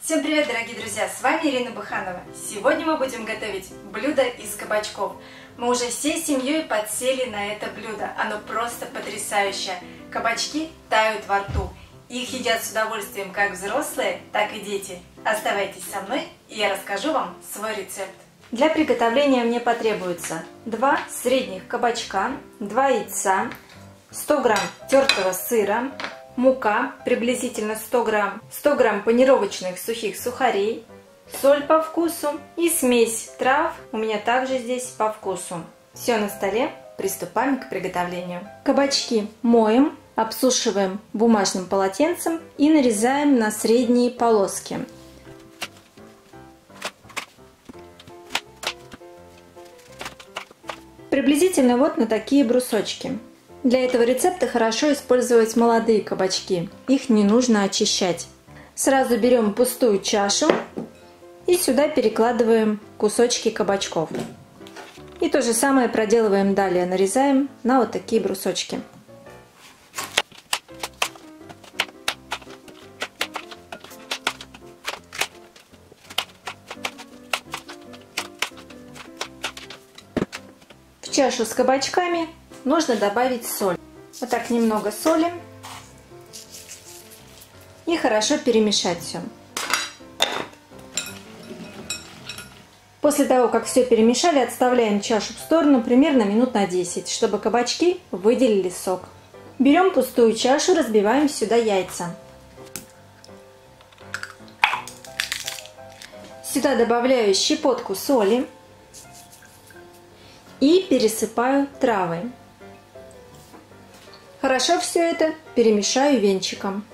Всем привет, дорогие друзья! С вами Ирина Буханова. Сегодня мы будем готовить блюдо из кабачков. Мы уже всей семьей подсели на это блюдо. Оно просто потрясающее. Кабачки тают во рту. Их едят с удовольствием как взрослые, так и дети. Оставайтесь со мной, и я расскажу вам свой рецепт. Для приготовления мне потребуется 2 средних кабачка, 2 яйца, 100 грамм тертого сыра, мука приблизительно 100 грамм, 100 грамм панировочных сухих сухарей, соль по вкусу и смесь трав у меня также здесь по вкусу. Все на столе, приступаем к приготовлению. Кабачки моем, обсушиваем бумажным полотенцем и нарезаем на средние полоски. Приблизительно вот на такие брусочки. Для этого рецепта хорошо использовать молодые кабачки, их не нужно очищать. Сразу берем пустую чашу и сюда перекладываем кусочки кабачков. И то же самое проделываем далее, нарезаем на вот такие брусочки. В чашу с кабачками нужно добавить соль. Вот так немного соли. И хорошо перемешать все. После того, как все перемешали, отставляем чашу в сторону примерно минут на 10, чтобы кабачки выделили сок. Берем пустую чашу, разбиваем сюда яйца. Сюда добавляю щепотку соли и пересыпаю травы. Хорошо все это перемешаю венчиком.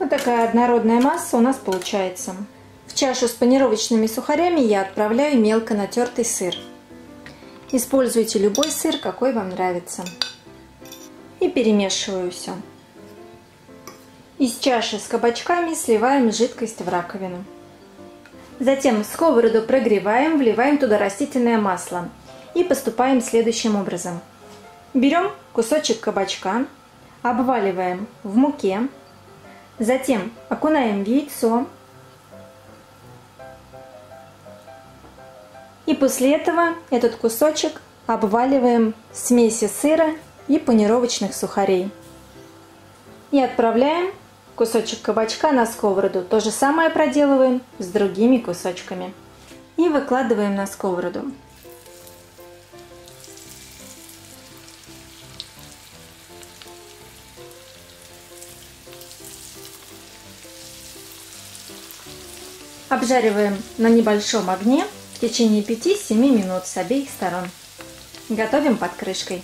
Вот такая однородная масса у нас получается. В чашу с панировочными сухарями я отправляю мелко натертый сыр. Используйте любой сыр, какой вам нравится. И перемешиваю все. Из чаши с кабачками сливаем жидкость в раковину. Затем сковороду прогреваем, вливаем туда растительное масло и поступаем следующим образом. Берем кусочек кабачка, обваливаем в муке, затем окунаем в яйцо и после этого этот кусочек обваливаем в смеси сыра и панировочных сухарей. И отправляем кусочек кабачка на сковороду. То же самое проделываем с другими кусочками. И выкладываем на сковороду. Обжариваем на небольшом огне в течение 5-7 минут с обеих сторон. Готовим под крышкой.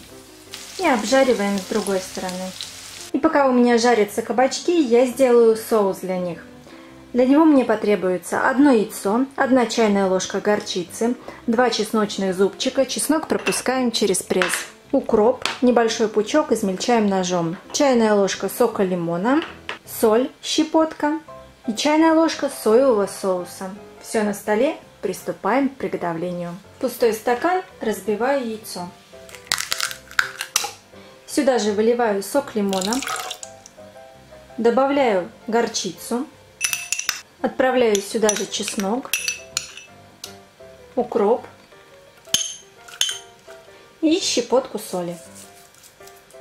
И обжариваем с другой стороны. И пока у меня жарятся кабачки, я сделаю соус для них. Для него мне потребуется 1 яйцо, 1 чайная ложка горчицы, 2 чесночных зубчика, чеснок пропускаем через пресс, укроп, небольшой пучок измельчаем ножом, чайная ложка сока лимона, соль, щепотка и чайная ложка соевого соуса. Все на столе, приступаем к приготовлению. В пустой стакан разбиваю яйцо. Сюда же выливаю сок лимона, добавляю горчицу, отправляю сюда же чеснок, укроп и щепотку соли.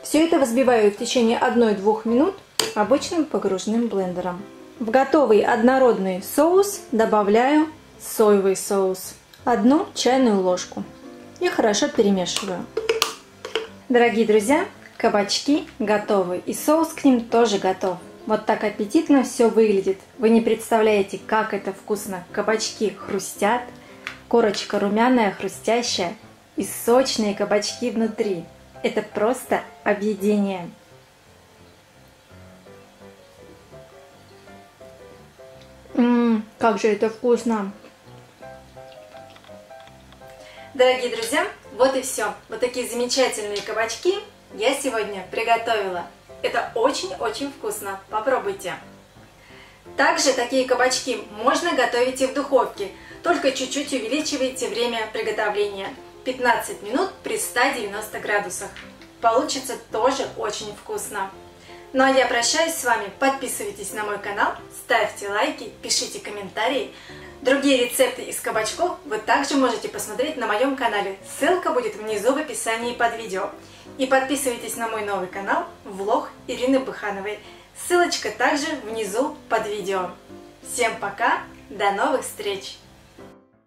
Все это взбиваю в течение 1-2 минут обычным погружным блендером. В готовый однородный соус добавляю соевый соус, 1 чайную ложку и хорошо перемешиваю. Дорогие друзья! Кабачки готовы, и соус к ним тоже готов. Вот так аппетитно все выглядит. Вы не представляете, как это вкусно. Кабачки хрустят, корочка румяная, хрустящая, и сочные кабачки внутри. Это просто объедение. Как же это вкусно! Дорогие друзья, вот и все. Вот такие замечательные кабачки я сегодня приготовила. Это очень-очень вкусно. Попробуйте. Также такие кабачки можно готовить и в духовке, только чуть-чуть увеличивайте время приготовления. 15 минут при 190 градусах. Получится тоже очень вкусно. Ну а я прощаюсь с вами. Подписывайтесь на мой канал, ставьте лайки, пишите комментарии. Другие рецепты из кабачков вы также можете посмотреть на моем канале. Ссылка будет внизу в описании под видео. И подписывайтесь на мой новый канал «Влог Ирины Быхановой». Ссылочка также внизу под видео. Всем пока, до новых встреч!